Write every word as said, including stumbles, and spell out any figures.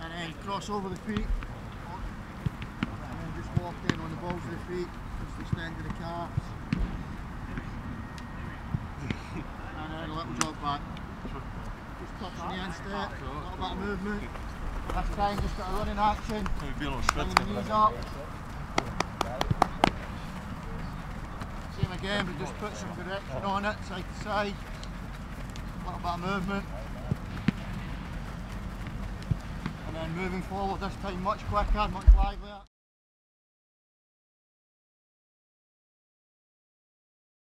And then cross over the feet. And then just walk in on the balls of the feet, just extending the calves. And then a little jog back. Just touching the end step, a little bit of movement. Last time, just got a running action. Bringing the knees up. Same again, we just put some direction on it, side to side. A little bit of movement. And then moving forward, this time much quicker, much livelier.